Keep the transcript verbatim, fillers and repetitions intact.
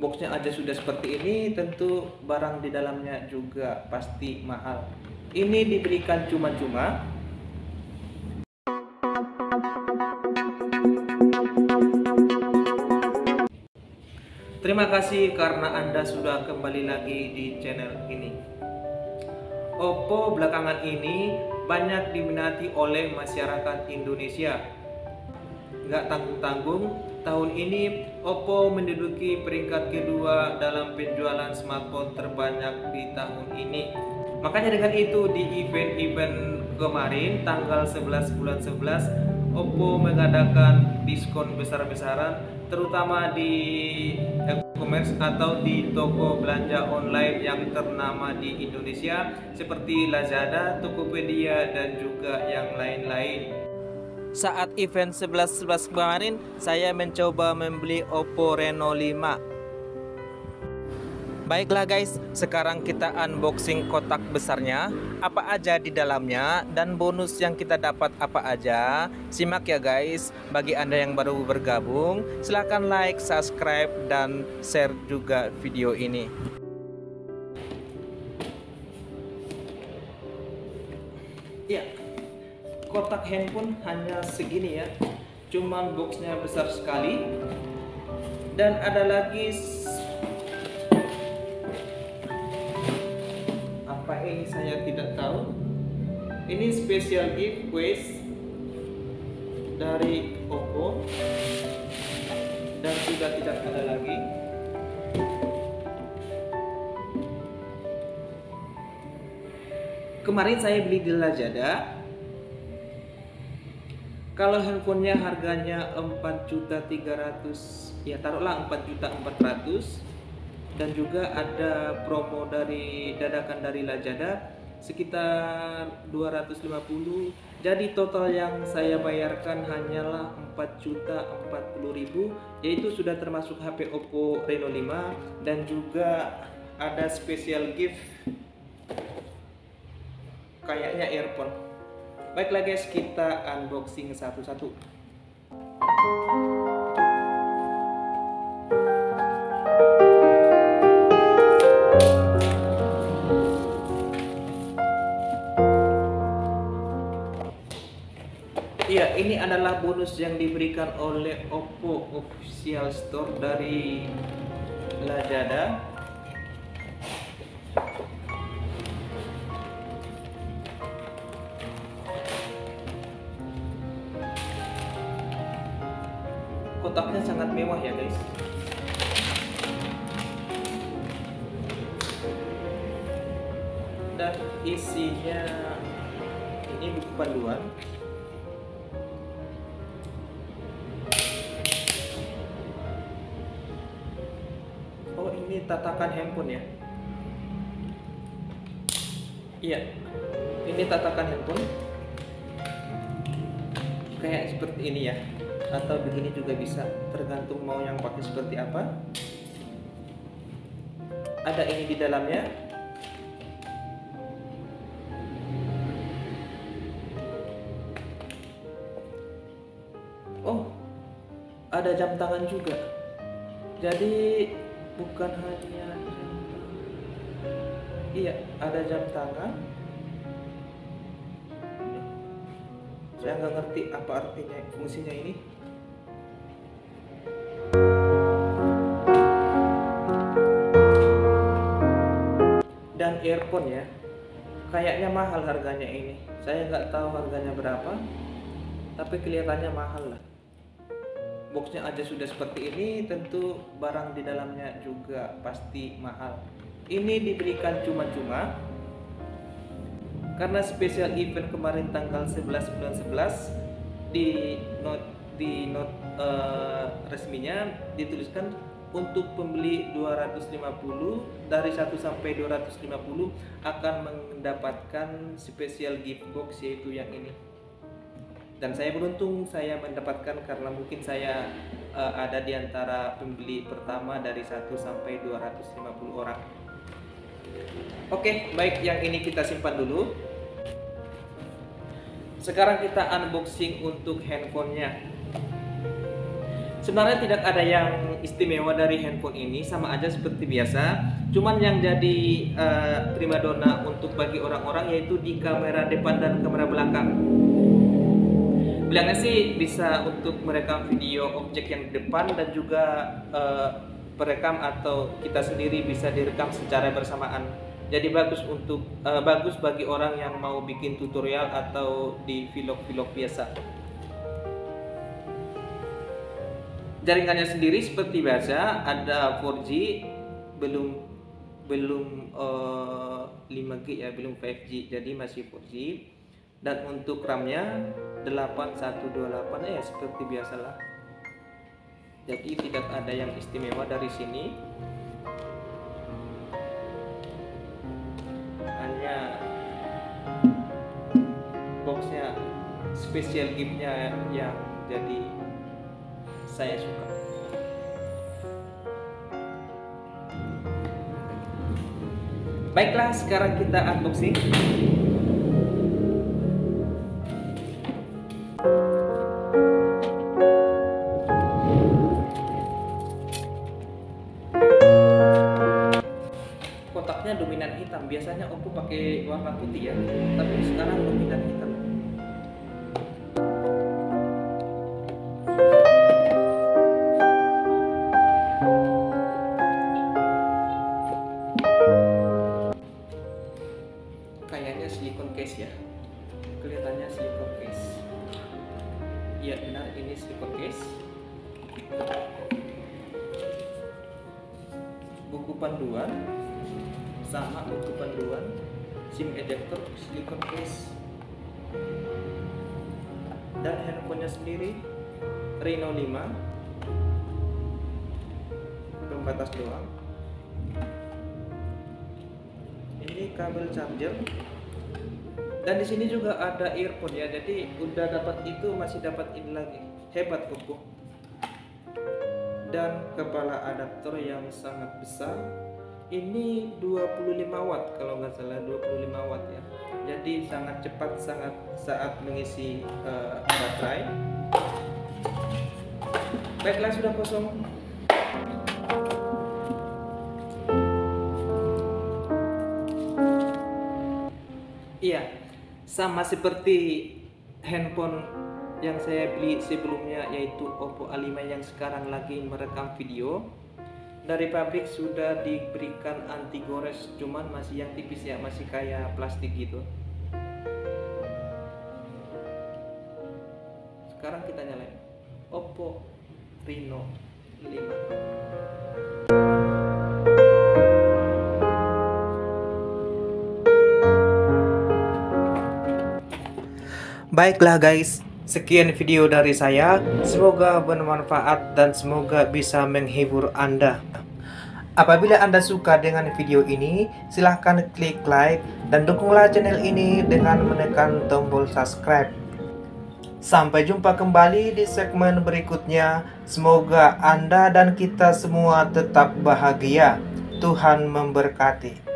boxnya aja sudah seperti ini, tentu barang di dalamnya juga pasti mahal. Ini diberikan cuma-cuma. Terima kasih karena Anda sudah kembali lagi di channel ini. Oppo belakangan ini banyak diminati oleh masyarakat Indonesia. Nggak tanggung-tanggung, tahun ini Oppo menduduki peringkat kedua dalam penjualan smartphone terbanyak di tahun ini. Makanya dengan itu di event-event kemarin tanggal sebelas bulan sebelas Oppo mengadakan diskon besar-besaran, terutama di e-commerce atau di toko belanja online yang ternama di Indonesia seperti Lazada, Tokopedia, dan juga yang lain-lain. Saat event sebelas sebelas kemarin, saya mencoba membeli Oppo Reno lima. Baiklah guys, sekarang kita unboxing kotak besarnya, apa aja di dalamnya, dan bonus yang kita dapat apa aja. Simak ya guys. Bagi Anda yang baru bergabung, silahkan like, subscribe, dan share juga video ini. Ya, kotak handphone hanya segini ya, cuman boxnya besar sekali. Dan ada lagi apa ini saya tidak tahu, ini special giveaway dari Oppo dan sudah tidak ada lagi. Kemarin saya beli di Lazada. Kalau handphonenya harganya empat juta tiga ratus ribu, ya taruhlah empat juta empat ratus ribu, dan juga ada promo dari dadakan dari Lazada sekitar dua ratus lima puluh ribu. Jadi total yang saya bayarkan hanyalah empat juta empat puluh ribu, yaitu sudah termasuk H P Oppo Reno lima dan juga ada special gift kayaknya earphone. Baiklah guys, kita unboxing satu-satu. Iya, ini adalah bonus yang diberikan oleh Oppo Official Store dari Lazada. Kotaknya sangat mewah ya guys. Dan isinya ini buku panduan, oh ini tatakan handphone ya. Iya, ini tatakan handphone kayak seperti ini ya, atau begini juga bisa, tergantung mau yang pakai seperti apa. Ada ini di dalamnya. Oh, ada jam tangan juga. Jadi bukan hanya jam... Iya, ada jam tangan. Saya nggak ngerti apa artinya, fungsinya ini. Dan earphone ya, kayaknya mahal harganya ini. Saya nggak tahu harganya berapa, tapi kelihatannya mahal lah. Boxnya aja sudah seperti ini, tentu barang di dalamnya juga pasti mahal. Ini diberikan cuma-cuma karena special event kemarin tanggal sebelas bulan sebelas di note di note uh, resminya dituliskan untuk pembeli dua ratus lima puluh dari satu sampai dua ratus lima puluh akan mendapatkan special gift box, yaitu yang ini. Dan saya beruntung saya mendapatkan karena mungkin saya uh, ada di antara pembeli pertama dari satu sampai dua ratus lima puluh orang. Oke, baik, yang ini kita simpan dulu. Sekarang kita unboxing untuk handphonenya. Sebenarnya tidak ada yang istimewa dari handphone ini, sama aja seperti biasa. Cuman yang jadi uh, primadona untuk bagi orang-orang yaitu di kamera depan dan kamera belakang. Bilangnya sih bisa untuk merekam video objek yang di depan dan juga uh, perekam atau kita sendiri bisa direkam secara bersamaan. Jadi bagus untuk uh, bagus bagi orang yang mau bikin tutorial atau di vlog-vlog biasa. Jaringannya sendiri seperti biasa ada empat G, belum belum uh, lima G ya, belum lima G, jadi masih empat G. Dan untuk RAM-nya delapan satu dua delapan ya eh, seperti biasalah. Jadi tidak ada yang istimewa dari sini. Hanya boxnya special gift-nya yang jadi saya suka. Baiklah, sekarang kita unboxing. Kotaknya dominan hitam. Biasanya Oppo pakai warna putih ya, tapi sekarang dominan hitam. Silikon case ya, kelihatannya silikon case. Iya benar, ini silikon case. Buku panduan, sama buku panduan. SIM adapter, silikon case. Dan handphonenya sendiri Reno lima, pembatas doang. Ini kabel charger. Dan di sini juga ada earphone ya, jadi udah dapat itu masih dapat ini lagi, hebat Oppo. Dan kepala adaptor yang sangat besar, ini dua puluh lima watt kalau nggak salah, dua puluh lima watt ya. Jadi sangat cepat sangat saat mengisi uh, baterai. Backlight sudah kosong. Iya. Sama seperti handphone yang saya beli sebelumnya yaitu Oppo A lima yang sekarang lagi merekam video. Dari pabrik sudah diberikan anti gores, cuman masih yang tipis ya, masih kayak plastik gitu. Sekarang kita nyalain Oppo Reno lima. Baiklah guys, sekian video dari saya. Semoga bermanfaat dan semoga bisa menghibur Anda. Apabila Anda suka dengan video ini, silahkan klik like dan dukunglah channel ini dengan menekan tombol subscribe. Sampai jumpa kembali di segmen berikutnya. Semoga Anda dan kita semua tetap bahagia. Tuhan memberkati.